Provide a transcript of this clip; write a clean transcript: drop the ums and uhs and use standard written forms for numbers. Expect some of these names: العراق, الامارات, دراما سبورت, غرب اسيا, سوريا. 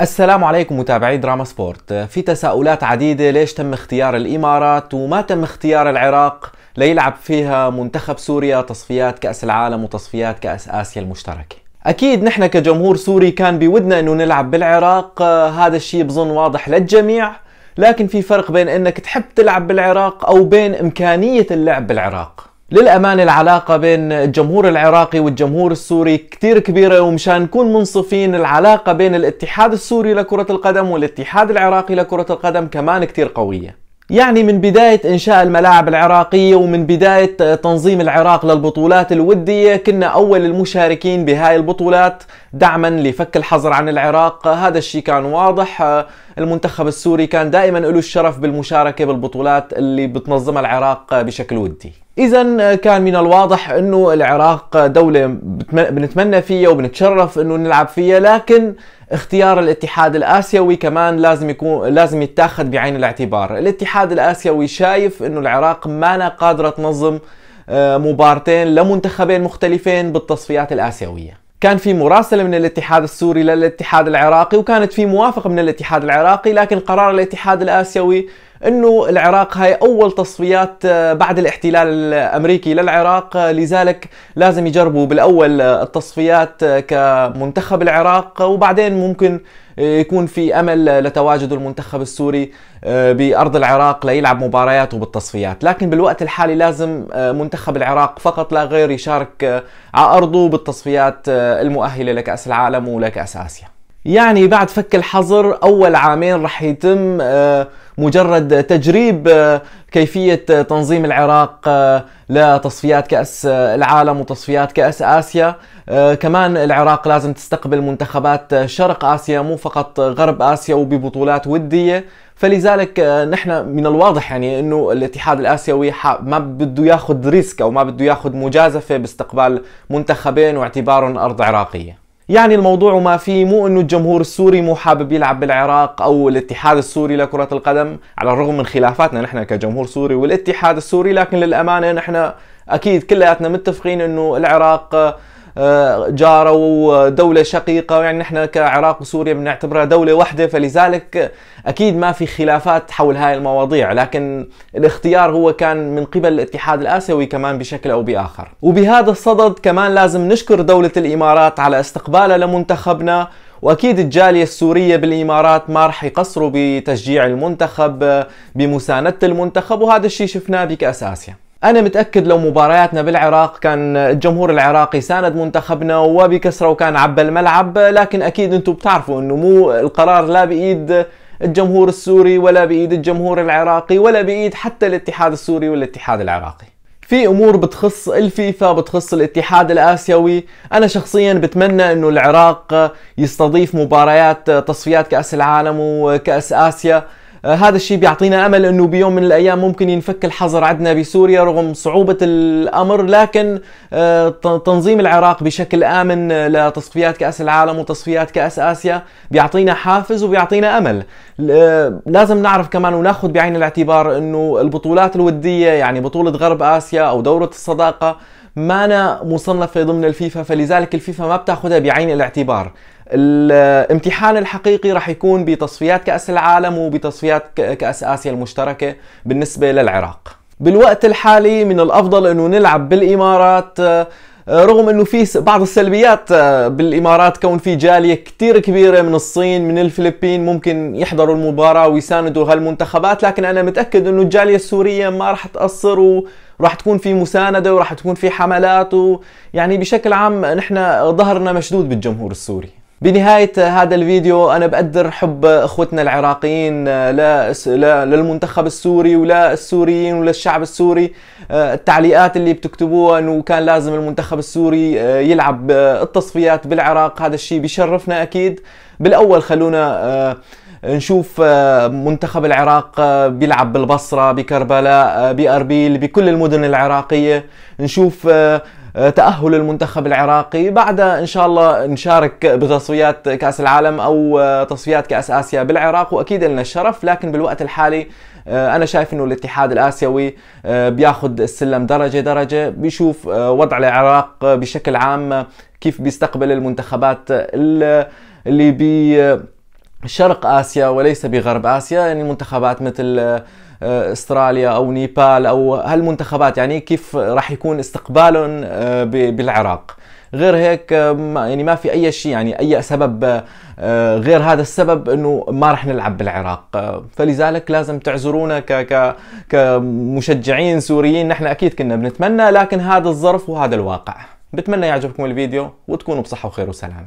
السلام عليكم متابعي دراما سبورت. في تساؤلات عديدة، ليش تم اختيار الإمارات وما تم اختيار العراق ليلعب فيها منتخب سوريا تصفيات كأس العالم وتصفيات كأس آسيا المشتركة؟ أكيد نحن كجمهور سوري كان بودنا أنه نلعب بالعراق، هذا الشيء بظن واضح للجميع، لكن في فرق بين أنك تحب تلعب بالعراق أو بين إمكانية اللعب بالعراق. للأمانة العلاقة بين الجمهور العراقي والجمهور السوري كتير كبيرة، ومشان نكون منصفين العلاقة بين الاتحاد السوري لكرة القدم والاتحاد العراقي لكرة القدم كمان كتير قوية. يعني من بداية إنشاء الملاعب العراقية ومن بداية تنظيم العراق للبطولات الودية كنا أول المشاركين بهاي البطولات دعما لفك الحظر عن العراق، هذا الشيء كان واضح. المنتخب السوري كان دائما له الشرف بالمشاركة بالبطولات اللي بتنظمها العراق بشكل ودي، إذا كان من الواضح أنه العراق دولة بنتمنى فيها وبنتشرف أنه نلعب فيها، لكن اختيار الاتحاد الآسيوي كمان لازم يتاخذ بعين الاعتبار. الاتحاد الآسيوي شايف أنه العراق ما قادرة تنظم مبارتين لمنتخبين مختلفين بالتصفيات الآسيوية. كان في مراسلة من الاتحاد السوري للاتحاد العراقي وكانت في موافقة من الاتحاد العراقي، لكن قرار الاتحاد الآسيوي انه العراق هاي اول تصفيات بعد الاحتلال الامريكي للعراق، لذلك لازم يجربوا بالاول التصفيات كمنتخب العراق وبعدين ممكن يكون في امل لتواجد المنتخب السوري بارض العراق ليلعب مبارياته بالتصفيات، لكن بالوقت الحالي لازم منتخب العراق فقط لا غير يشارك على ارضه بالتصفيات المؤهلة لكأس العالم ولكأس آسيا. يعني بعد فك الحظر أول عامين رح يتم مجرد تجريب كيفية تنظيم العراق لتصفيات كأس العالم وتصفيات كأس آسيا. كمان العراق لازم تستقبل منتخبات شرق آسيا مو فقط غرب آسيا وببطولات ودية، فلذلك نحن من الواضح يعني انه الاتحاد الآسيوي ما بده ياخذ ريسك او ما بده ياخذ مجازفة باستقبال منتخبين واعتبارهم أرض عراقية. يعني الموضوع ما فيه مو انه الجمهور السوري مو حابب يلعب بالعراق او الاتحاد السوري لكرة القدم، على الرغم من خلافاتنا نحن كجمهور سوري والاتحاد السوري، لكن للأمانة نحن اكيد كلياتنا متفقين انه العراق جارة ودولة شقيقة، يعني نحن كعراق وسوريا بنعتبرها دولة واحدة، فلذلك أكيد ما في خلافات حول هاي المواضيع، لكن الاختيار هو كان من قبل الاتحاد الآسيوي كمان بشكل أو بآخر. وبهذا الصدد كمان لازم نشكر دولة الإمارات على استقبالها لمنتخبنا، وأكيد الجالية السورية بالإمارات ما رح يقصروا بتشجيع المنتخب بمساندة المنتخب، وهذا الشيء شفناه بكأس آسيا. أنا متأكد لو مبارياتنا بالعراق كان الجمهور العراقي ساند منتخبنا وبكسره وكان عبى الملعب، لكن أكيد أنتم بتعرفوا أنه مو القرار لا بإيد الجمهور السوري ولا بإيد الجمهور العراقي ولا بإيد حتى الاتحاد السوري والاتحاد العراقي. في أمور بتخص الفيفا بتخص الاتحاد الآسيوي، أنا شخصيا بتمنى أنه العراق يستضيف مباريات تصفيات كأس العالم وكأس آسيا، هذا الشيء بيعطينا أمل أنه بيوم من الأيام ممكن ينفك الحظر عندنا بسوريا رغم صعوبة الأمر، لكن تنظيم العراق بشكل آمن لتصفيات كأس العالم وتصفيات كأس آسيا بيعطينا حافز وبيعطينا أمل. لازم نعرف كمان وناخد بعين الاعتبار أنه البطولات الودية يعني بطولة غرب آسيا أو دورة الصداقة مانا مصنفة ضمن الفيفا، فلذلك الفيفا ما بتاخدها بعين الاعتبار. الامتحان الحقيقي رح يكون بتصفيات كأس العالم وبتصفيات كأس آسيا المشتركة بالنسبة للعراق. بالوقت الحالي من الأفضل أنه نلعب بالإمارات، رغم أنه في بعض السلبيات بالإمارات كون في جالية كتير كبيرة من الصين من الفلبين ممكن يحضروا المباراة ويساندوا هالمنتخبات، لكن أنا متأكد أنه الجالية السورية ما رح تقصر ورح تكون في مساندة ورح تكون في حملات، ويعني بشكل عام نحن ظهرنا مشدود بالجمهور السوري. بنهاية هذا الفيديو أنا بقدر حب إخوتنا العراقيين للمنتخب السوري وللسوريين وللشعب السوري، التعليقات اللي بتكتبوها أنه كان لازم المنتخب السوري يلعب التصفيات بالعراق، هذا الشيء بيشرفنا أكيد. بالأول خلونا نشوف منتخب العراق بيلعب بالبصرة بكربلاء بأربيل بكل المدن العراقية، نشوف تأهل المنتخب العراقي، بعدها إن شاء الله نشارك بتصفيات كأس العالم أو تصفيات كأس آسيا بالعراق وأكيد لنا الشرف، لكن بالوقت الحالي أنا شايف إنه الاتحاد الآسيوي بياخد السلم درجة درجة، بيشوف وضع العراق بشكل عام كيف بيستقبل المنتخبات اللي شرق آسيا وليس بغرب آسيا، يعني منتخبات مثل استراليا او نيبال او هالمنتخبات، يعني كيف راح يكون استقبالهم بالعراق. غير هيك يعني ما في اي شيء، يعني اي سبب غير هذا السبب انه ما رح نلعب بالعراق. فلذلك لازم تعذرونا كمشجعين سوريين، نحن اكيد كنا بنتمنى، لكن هذا الظرف وهذا الواقع. بتمنى يعجبكم الفيديو وتكونوا بصحة وخير وسلام.